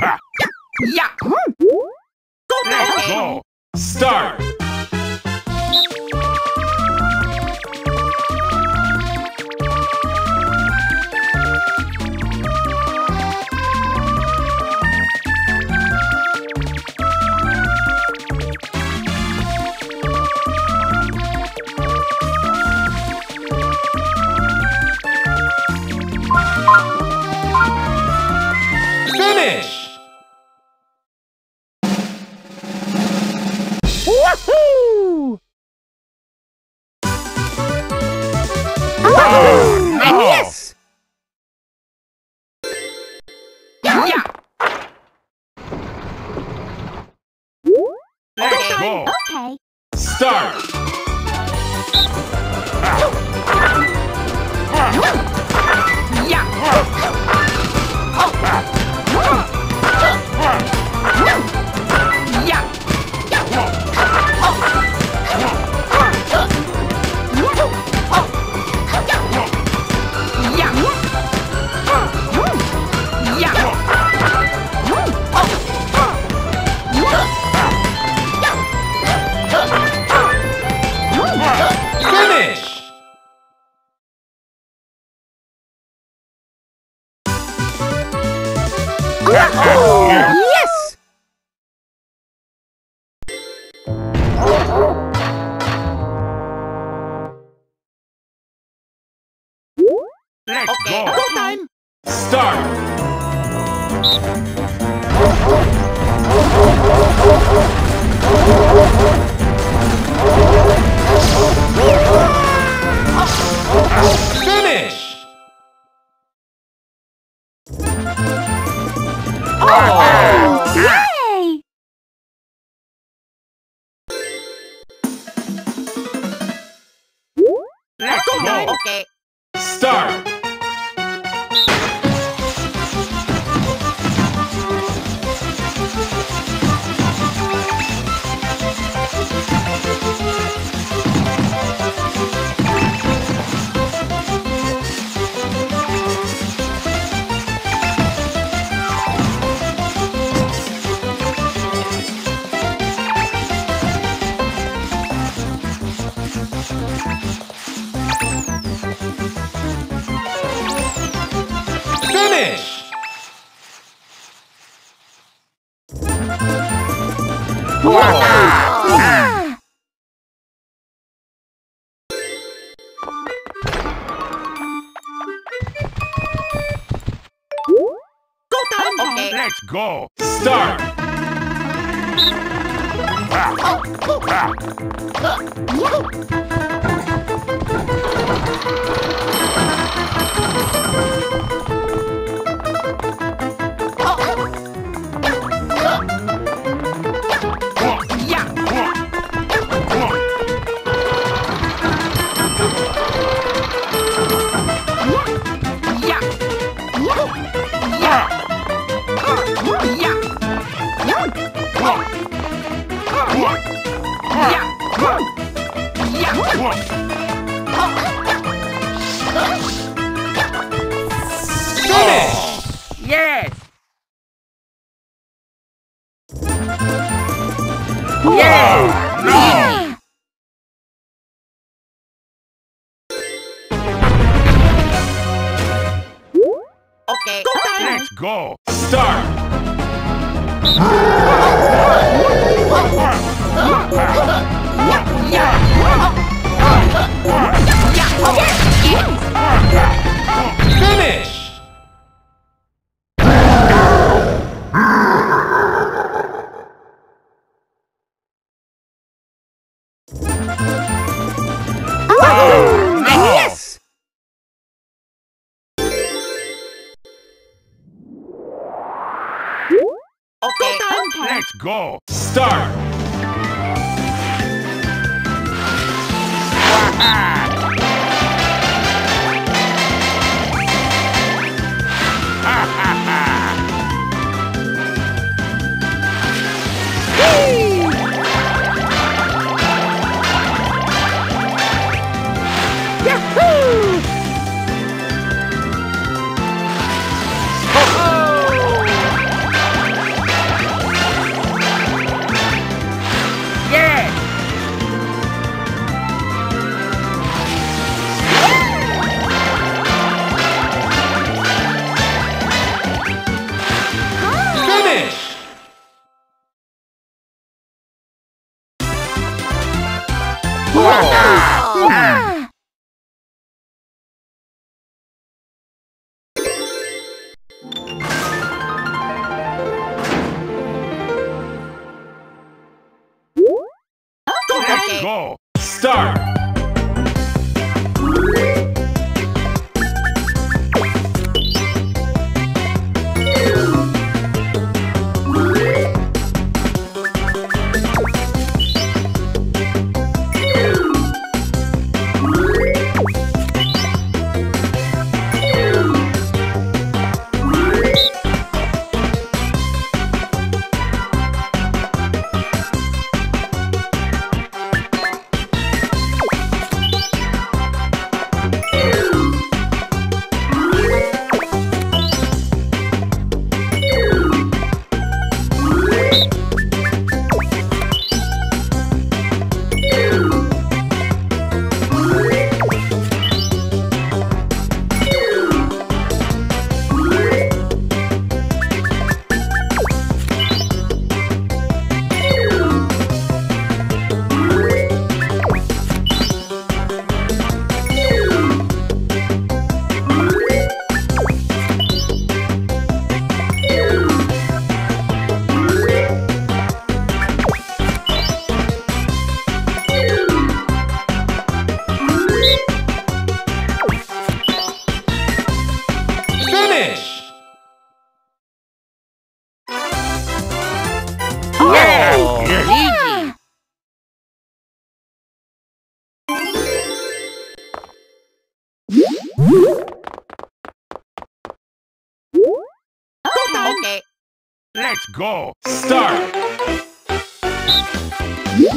Yeah. Go back. Go. Start. Go! Start! Go! Start! Finish! Let's go! Start! Yahoo! Go! Start! Okay. Let's go. Start. Go!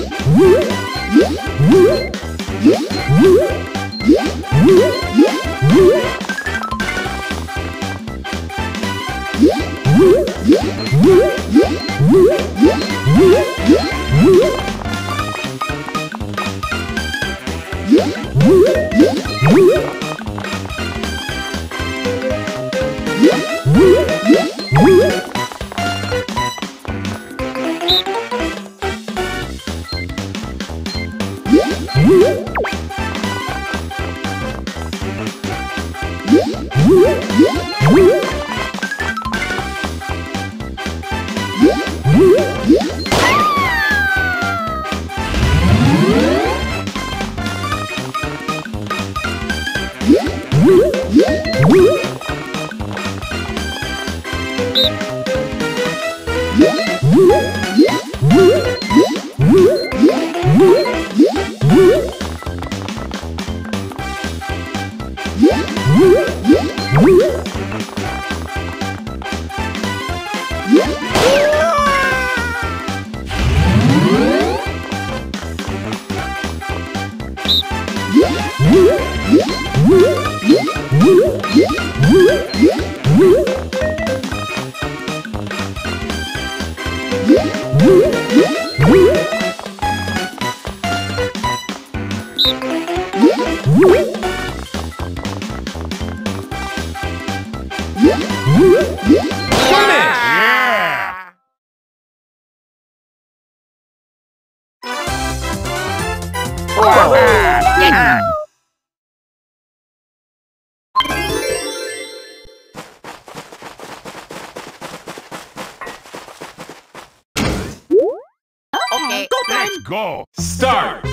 Start!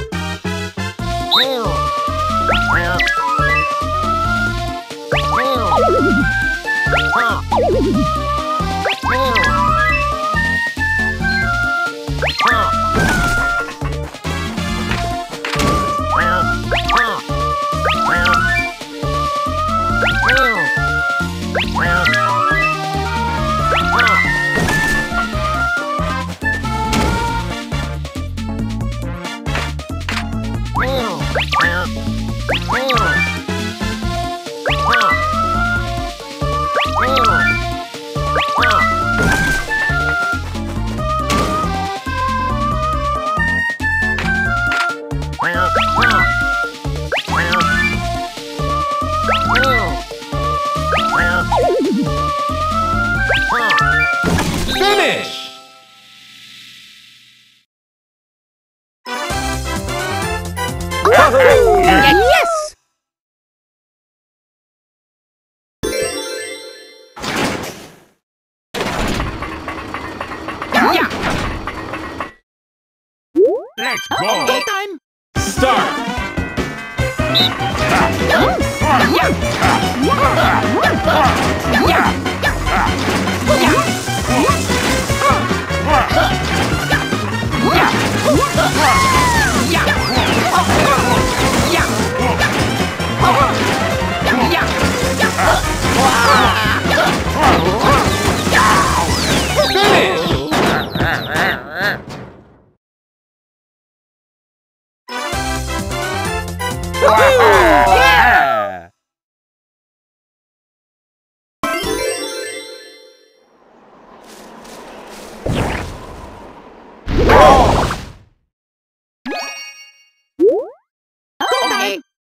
Let's go! Go time!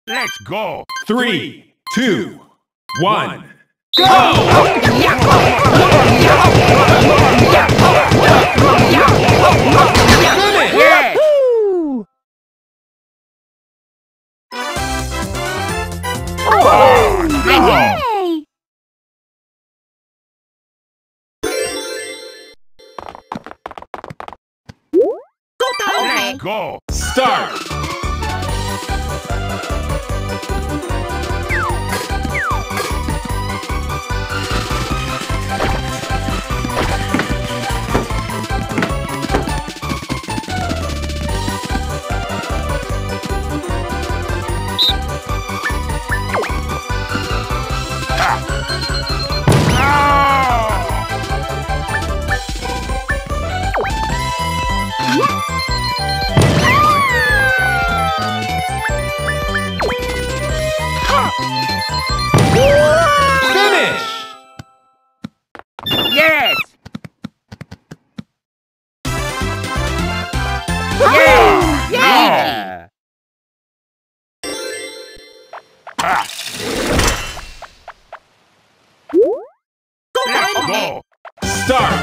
Let's go! 3, 2, 1, go! Yeah. Woo! Oh, yeah. Let's go! Start! Go! Start!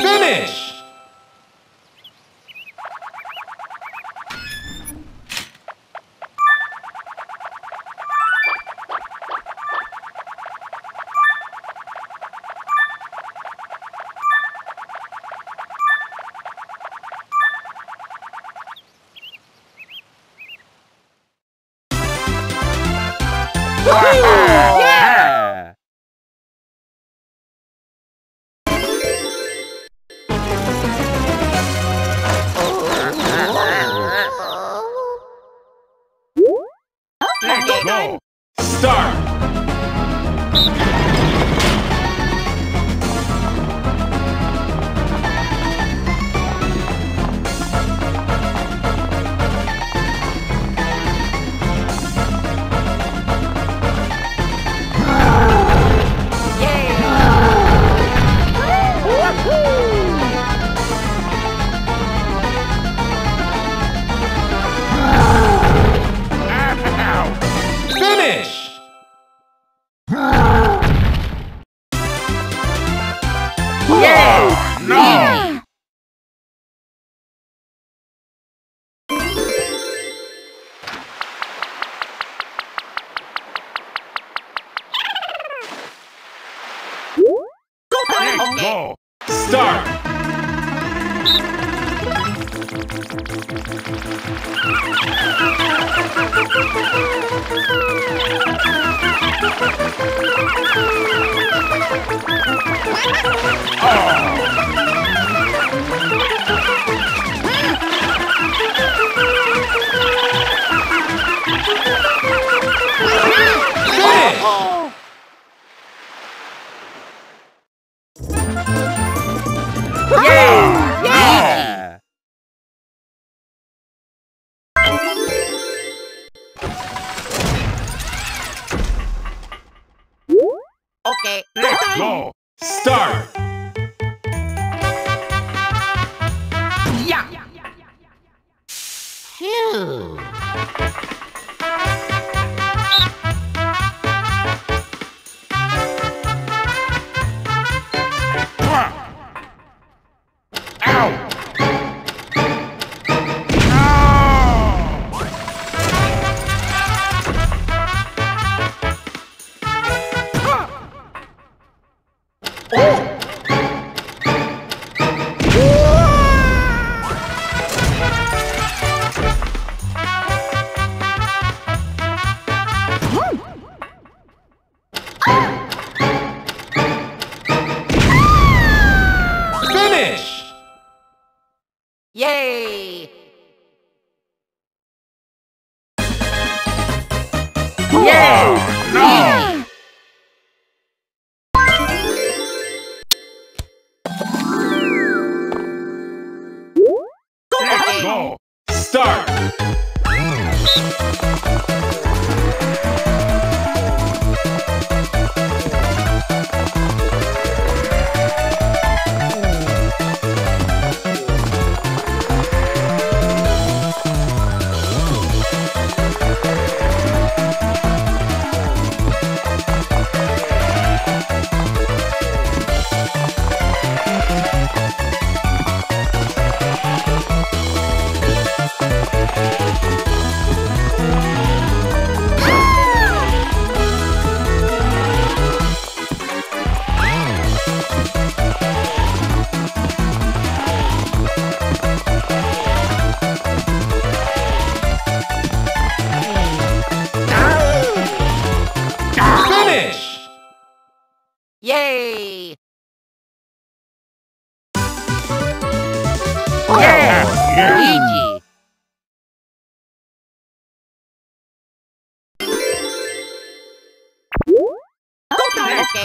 Finish! Yeah! Let's go! Start! Let's go! Start! Okay, let's go! Start! Yeah! Phew! Oh! Finish! Yay! Yeah! Let's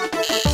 go!